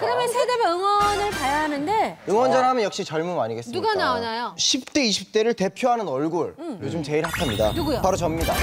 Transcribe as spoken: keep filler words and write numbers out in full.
그러면 세대별 응원을 봐야 하는데 응원전 하면 역시 젊음 아니겠습니까? 누가 나오나요? 십 대, 이십 대를 대표하는 얼굴. 음. 요즘 제일 핫합니다. 누구요? 바로 접니다.